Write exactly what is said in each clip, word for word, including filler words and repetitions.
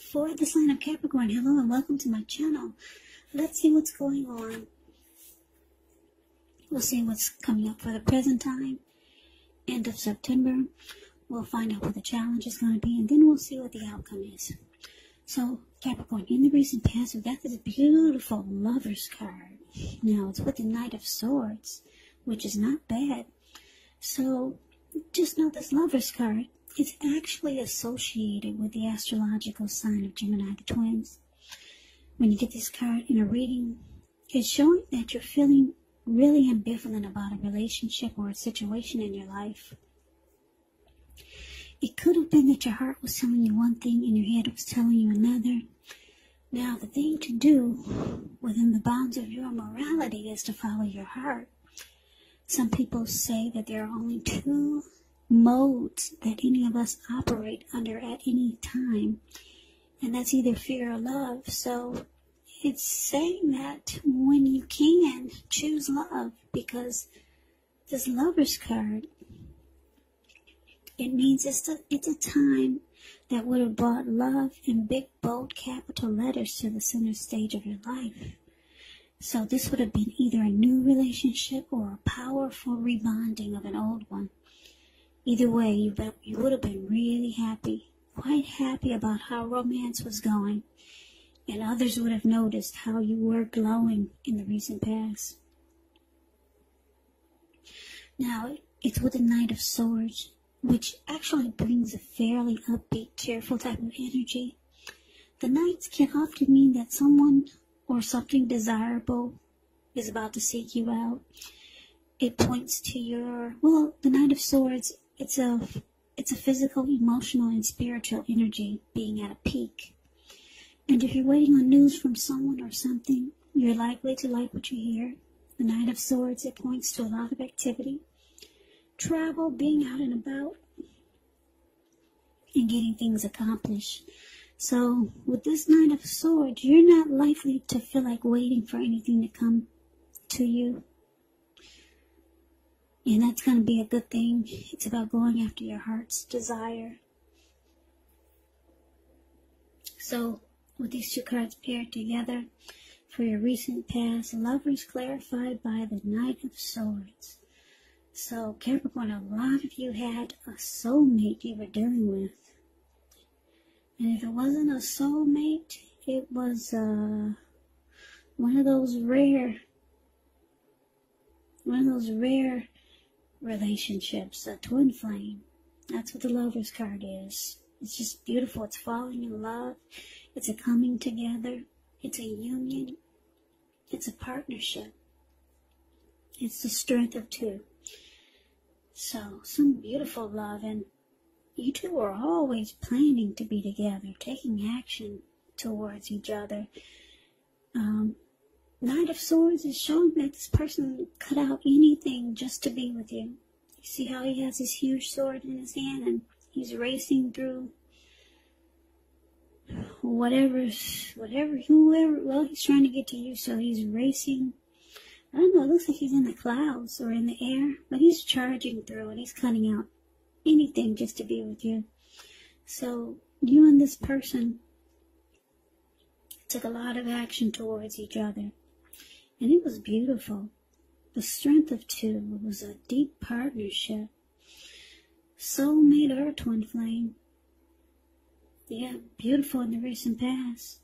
for the sign of Capricorn. Hello and welcome to my channel. Let's see what's going on. We'll see what's coming up for the present time. End of September. We'll find out what the challenge is going to be, and then we'll see what the outcome is. So, Capricorn, in the recent past, we got this beautiful Lover's card. Now, it's with the Knight of Swords, which is not bad. So, just know this Lover's card is actually associated with the astrological sign of Gemini, the twins. When you get this card in a reading, it's showing that you're feeling really ambivalent about a relationship or a situation in your life. It could have been that your heart was telling you one thing and your head was telling you another. Now, the thing to do within the bounds of your morality is to follow your heart. Some people say that there are only two modes that any of us operate under at any time, and that's either fear or love. So it's saying that when you can, choose love, because this Lover's card, it means it's a, it's a time that would have brought love in big, bold, capital letters to the center stage of your life. So this would have been either a new relationship or a powerful rebonding of an old one. Either way, you, be, you would have been really happy, quite happy about how romance was going, and others would have noticed how you were glowing in the recent past. Now, it's with the Knight of Swords, which actually brings a fairly upbeat, cheerful type of energy. The Knights can often mean that someone or something desirable is about to seek you out. It points to your, well, the Knight of Swords, it's a, it's a physical, emotional, and spiritual energy being at a peak. And if you're waiting on news from someone or something, you're likely to like what you hear. The Knight of Swords, it points to a lot of activity. Travel, being out and about, and getting things accomplished. So, with this Knight of Swords, you're not likely to feel like waiting for anything to come to you. And that's going to be a good thing. It's about going after your heart's desire. So, with these two cards paired together, for your recent past, Lovers clarified by the Knight of Swords. So, Capricorn, a lot of you had a soulmate you were dealing with. And if it wasn't a soulmate, it was uh, one of those rare, one of those rare relationships, a twin flame. That's what the Lover's card is. It's just beautiful. It's falling in love. It's a coming together. It's a union. It's a partnership. It's the strength of two. So, some beautiful love, and you two are always planning to be together, taking action towards each other. Um, Knight of Swords is showing that this person cut out anything just to be with you. You see how he has this huge sword in his hand, and he's racing through whatever, whatever, whoever, well, he's trying to get to you, so he's racing. I don't know, it looks like he's in the clouds or in the air, but he's charging through and he's cutting out anything just to be with you. So you and this person took a lot of action towards each other, and it was beautiful. The strength of two was a deep partnership. Soulmate or twin flame. Yeah, beautiful in the recent past.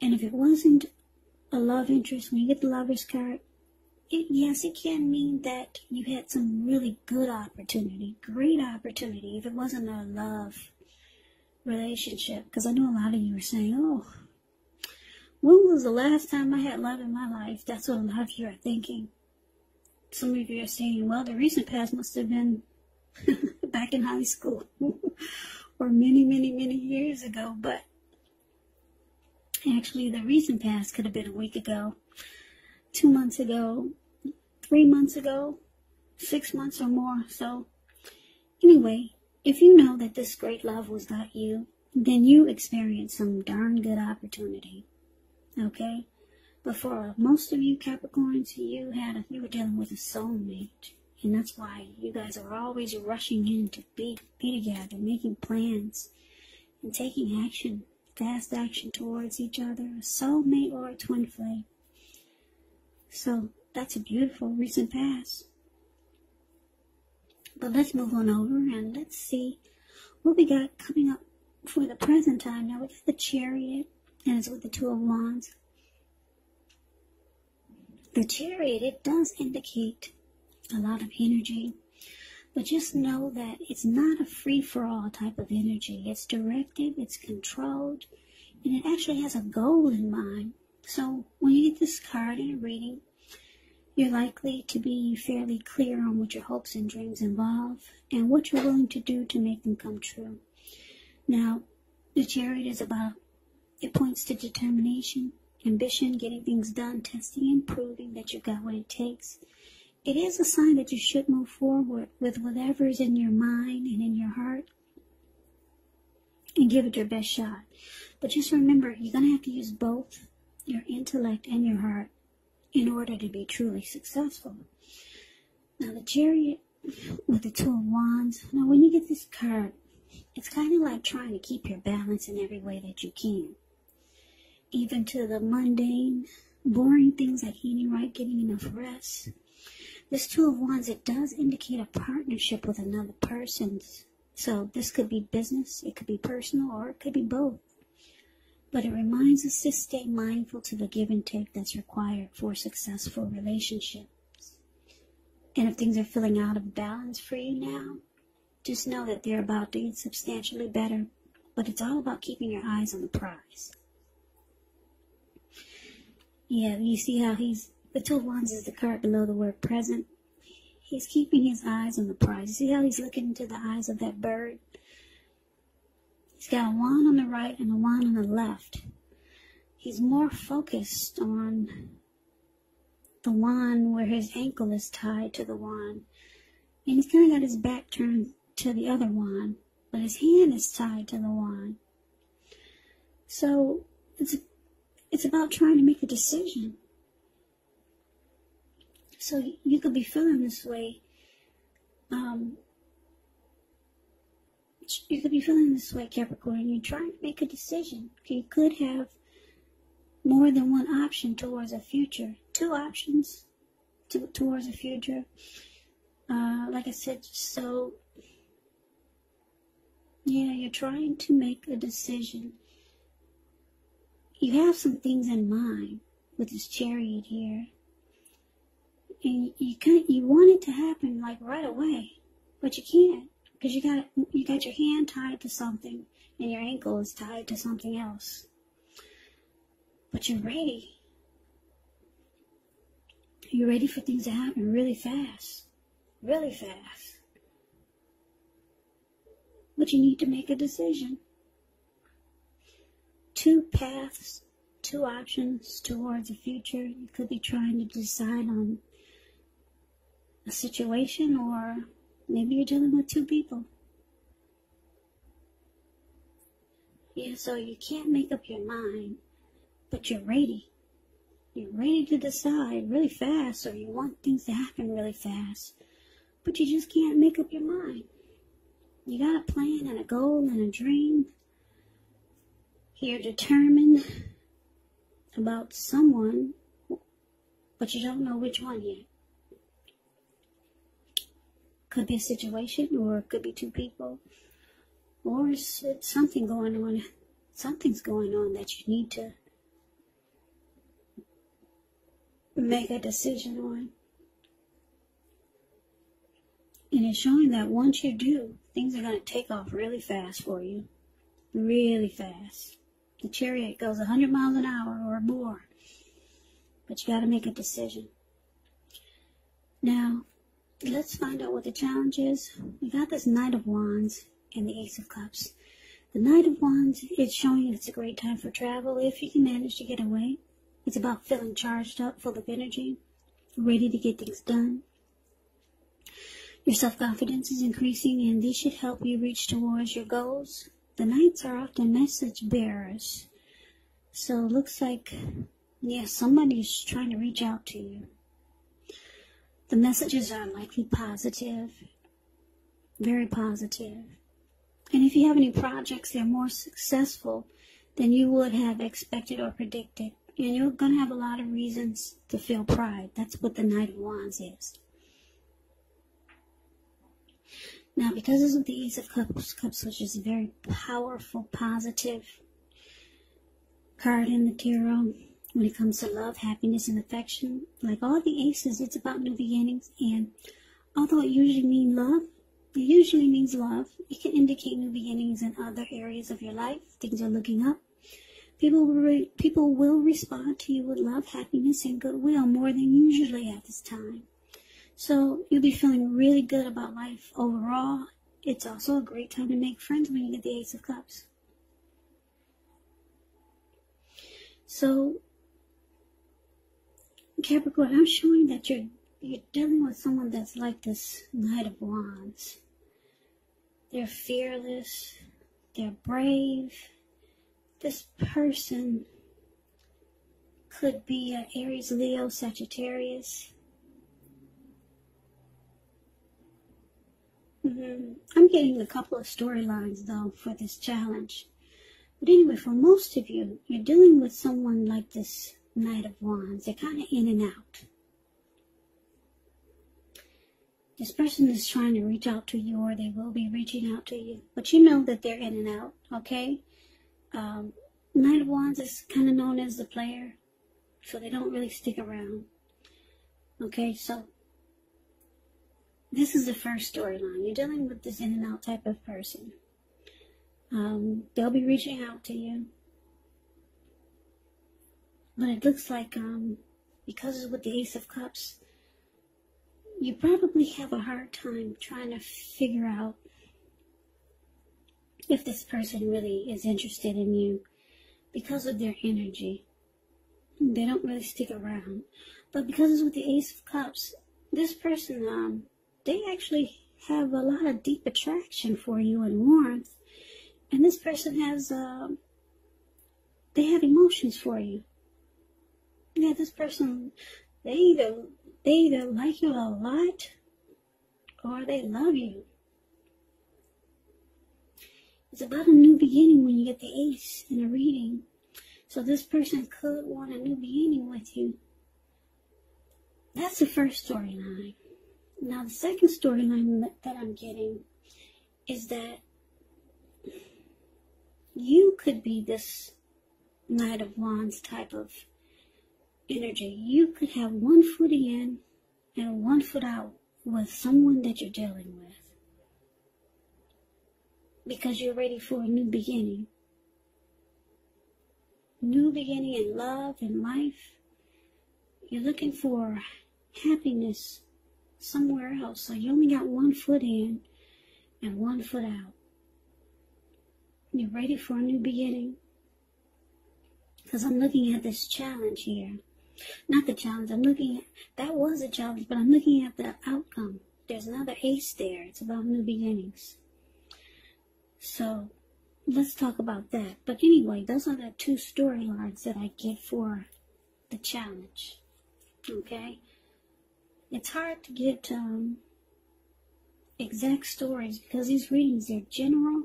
And if it wasn't a love interest, when you get the Lover's card, It, yes, it can mean that you had some really good opportunity, great opportunity, if it wasn't a love relationship. Because I know a lot of you are saying, oh, when was the last time I had love in my life? That's what a lot of you are thinking. Some of you are saying, well, the recent past must have been back in high school or many, many, many years ago. But actually, the recent past could have been a week ago, two months ago, three months ago, six months or more. So anyway, if you know that this great love was not you, then you experienced some darn good opportunity, okay? But for most of you Capricorns, you had a, you were dealing with a soulmate, and that's why you guys are always rushing in to be, be together, making plans and taking action fast action towards each other, soulmate or a twin flame. So that's a beautiful recent past. But let's move on over and let's see what we got coming up for the present time. Now we got the Chariot, and it's with the Two of Wands. The Chariot, it does indicate a lot of energy, but just know that it's not a free-for-all type of energy. It's directive, it's controlled, and it actually has a goal in mind. So when you get this card in a reading, you're likely to be fairly clear on what your hopes and dreams involve and what you're willing to do to make them come true. Now, the Chariot is about, it points to determination, ambition, getting things done, testing and proving that you've got what it takes. It is a sign that you should move forward with whatever is in your mind and in your heart and give it your best shot. But just remember, you're going to have to use both your intellect and your heart in order to be truly successful. Now the Chariot with the Two of Wands. Now when you get this card, it's kind of like trying to keep your balance in every way that you can. Even to the mundane, boring things like eating right, getting enough rest. This Two of Wands, it does indicate a partnership with another person. So this could be business, it could be personal, or it could be both. But it reminds us to stay mindful to the give and take that's required for successful relationships. And if things are feeling out of balance for you now, just know that they're about to get substantially better, but it's all about keeping your eyes on the prize. Yeah, you see how he's, the Two of Wands is the card below the word present. He's keeping his eyes on the prize. You see how he's looking into the eyes of that bird? He's got a wand on the right and a wand on the left. He's more focused on the wand where his ankle is tied to the wand. And he's kind of got his back turned to the other wand, but his hand is tied to the wand. So it's, it's about trying to make a decision. So you could be feeling this way. Um, You could be feeling this way, Capricorn. You're trying to make a decision. You could have more than one option towards a future. Two options to, towards a future. Uh, like I said, so, yeah, you're trying to make a decision. You have some things in mind with this Chariot here. And you, can't, you want it to happen, like, right away. But you can't. Because you got, you got your hand tied to something and your ankle is tied to something else. But you're ready. You're ready for things to happen really fast. Really fast. But you need to make a decision. Two paths, two options towards the future. You could be trying to decide on a situation, or maybe you're dealing with two people. Yeah, so you can't make up your mind, but you're ready. You're ready to decide really fast, or you want things to happen really fast, but you just can't make up your mind. You got a plan and a goal and a dream. You're determined about someone, but you don't know which one yet. Could be a situation, or it could be two people, or it's something going on. Something's going on that you need to make a decision on. And it's showing that once you do, things are going to take off really fast for you. Really fast. The Chariot goes one hundred miles an hour or more. But you got to make a decision. Now, let's find out what the challenge is. We got this Knight of Wands and the Ace of Cups. The Knight of Wands is showing you it's a great time for travel if you can manage to get away. It's about feeling charged up, full of energy, ready to get things done. Your self-confidence is increasing, and this should help you reach towards your goals. The Knights are often message bearers. So it looks like, yeah, somebody's trying to reach out to you. The messages are likely positive, very positive. And if you have any projects that are more successful than you would have expected or predicted. And you're going to have a lot of reasons to feel pride. That's what the Knight of Wands is. Now, because this is the Ace of Cups, Cups, which is a very powerful, positive card in the tarot, when it comes to love, happiness, and affection, like all the aces, it's about new beginnings. And although it usually means love, it usually means love. It can indicate new beginnings in other areas of your life. Things are looking up. People will, re people will respond to you with love, happiness, and goodwill more than usually at this time. So you'll be feeling really good about life overall. It's also a great time to make friends when you get the Ace of Cups. So, Capricorn, I'm showing that you're, you're dealing with someone that's like this Knight of Wands. They're fearless. They're brave. This person could be an Aries, Leo, Sagittarius. Mm-hmm. I'm getting a couple of storylines, though, for this challenge. But anyway, for most of you, you're dealing with someone like this Knight of Wands. They're kind of in and out. This person is trying to reach out to you, or they will be reaching out to you. But you know that they're in and out, okay? Um, Knight of Wands is kind of known as the player, so they don't really stick around. Okay, so this is the first storyline. You're dealing with this in and out type of person. Um, they'll be reaching out to you. But it looks like, um, because it's with the Ace of Cups, you probably have a hard time trying to figure out if this person really is interested in you because of their energy. They don't really stick around. But because it's with the Ace of Cups, this person, um, they actually have a lot of deep attraction for you and warmth. And this person has, um, they have emotions for you. Yeah, this person, they either, they either like you a lot or they love you. It's about a new beginning when you get the ace in a reading. So this person could want a new beginning with you. That's the first storyline. Now, the second storyline that I'm getting is that you could be this Knight of Wands type of energy. You could have one foot in and one foot out with someone that you're dealing with, because you're ready for a new beginning. New beginning in love and life. You're looking for happiness somewhere else. So you only got one foot in and one foot out. You're ready for a new beginning. Because I'm looking at this challenge here. Not the challenge. I'm looking at... That was a challenge, but I'm looking at the outcome. There's another ace there. It's about new beginnings. So, let's talk about that. But anyway, those are the two storylines that I get for the challenge. Okay? It's hard to get um, exact stories because these readings are general.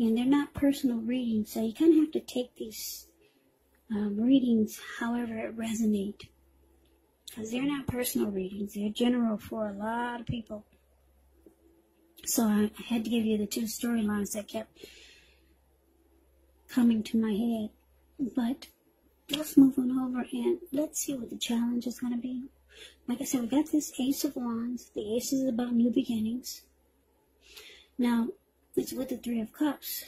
And they're not personal readings, so you kind of have to take these um, readings however it resonates. Because they're not personal readings, they're general for a lot of people. So I, I had to give you the two storylines that kept coming to my head. But let's move on over and let's see what the challenge is going to be. Like I said, we got this Ace of Wands. The Ace is about new beginnings. Now, it's with the Three of Cups.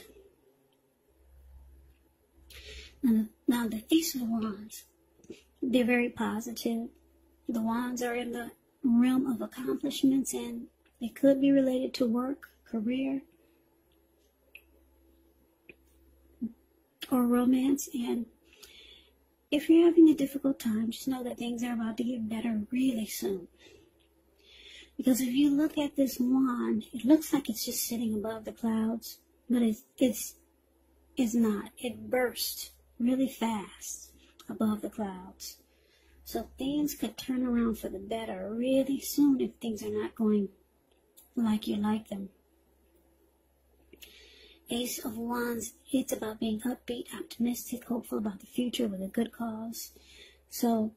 Now, now the Ace of Wands, they're very positive. The wands are in the realm of accomplishments, and they could be related to work, career, or romance. And if you're having a difficult time, just know that things are about to get better really soon. Because if you look at this wand, it looks like it's just sitting above the clouds, but it's, it's, it's not. It bursts really fast above the clouds. So things could turn around for the better really soon if things are not going like you like them. Ace of Wands, it's about being upbeat, optimistic, hopeful about the future with a good cause. So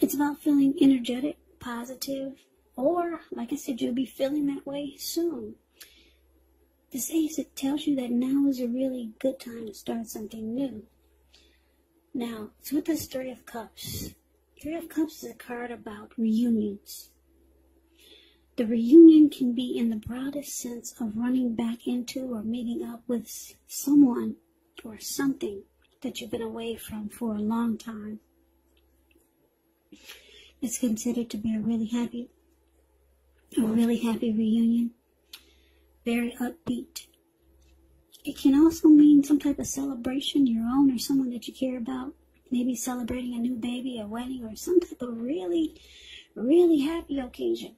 it's about feeling energetic, positive, or like I said, you'll be feeling that way soon. This Ace, it tells you that now is a really good time to start something new. Now, it's with this Three of Cups. Three of Cups is a card about reunions. The reunion can be in the broadest sense of running back into or meeting up with someone or something that you've been away from for a long time. It's considered to be a really happy, a really happy reunion. Very upbeat. It can also mean some type of celebration, your own or someone that you care about. Maybe celebrating a new baby, a wedding, or some type of really, really happy occasion.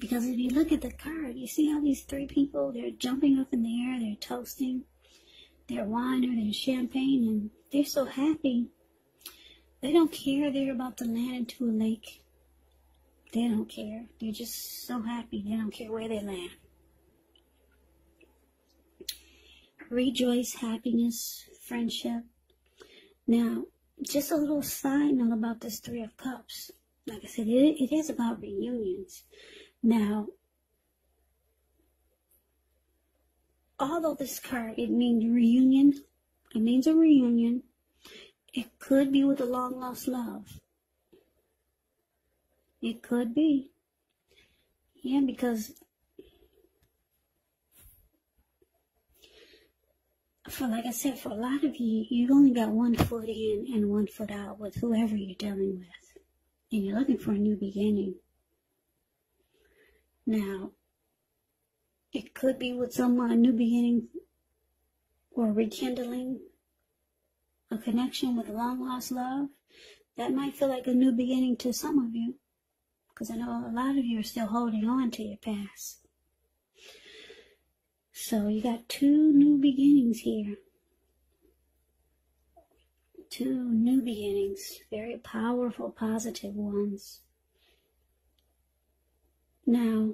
Because if you look at the card, you see how these three people, they're jumping up in the air, they're toasting their wine or their champagne, and they're so happy. They don't care they're about to land into a lake. They don't care. They're just so happy. They don't care where they land. Rejoice, happiness, friendship. Now, just a little side note about this Three of Cups. Like I said, it, it is about reunions. Now, although this card, it means reunion, it means a reunion, it could be with a long-lost love. It could be. Yeah, because for, like I said, for a lot of you, you've only got one foot in and one foot out with whoever you're dealing with. And you're looking for a new beginning. Now, it could be with someone, a new beginning or rekindling a connection with long-lost love. That might feel like a new beginning to some of you, because I know a lot of you are still holding on to your past. So you got two new beginnings here. Two new beginnings, very powerful, positive ones. Now,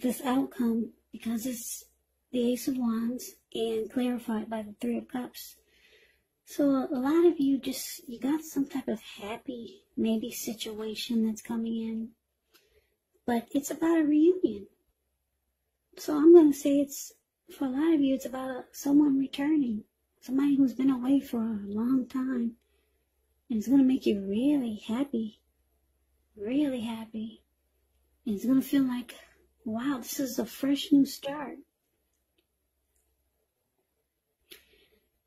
this outcome, because it's the Ace of Wands and clarified by the Three of Cups, so a lot of you just, you got some type of happy, maybe situation that's coming in, but it's about a reunion. So I'm going to say it's, for a lot of you, it's about a, someone returning, somebody who's been away for a long time, and it's going to make you really happy, really happy. And it's going to feel like, wow, this is a fresh new start.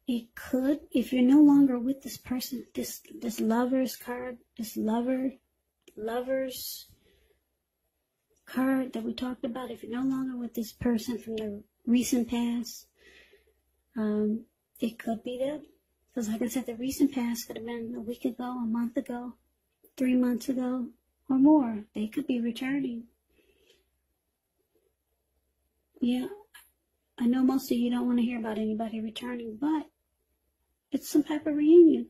It could, if you're no longer with this person, this this lover's card, this lover, lover's card that we talked about, if you're no longer with this person from the recent past, um, it could be that. Because like I said, the recent past could have been a week ago, a month ago, three months ago, or more. They could be returning. Yeah, I know most of you don't want to hear about anybody returning, but it's some type of reunion.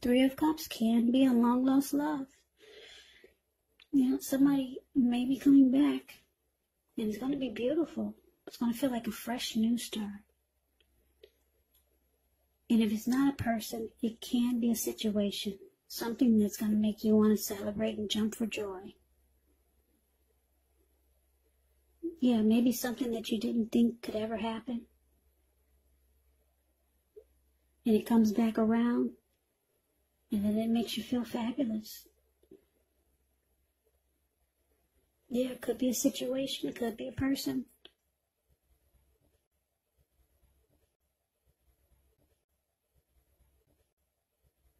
Three of Cups can be a long-lost love. You know, somebody may be coming back, and it's going to be beautiful. It's going to feel like a fresh new start. And if it's not a person, it can be a situation. Something that's going to make you want to celebrate and jump for joy. Yeah, maybe something that you didn't think could ever happen. And it comes back around. And then it makes you feel fabulous. Yeah, it could be a situation. It could be a person.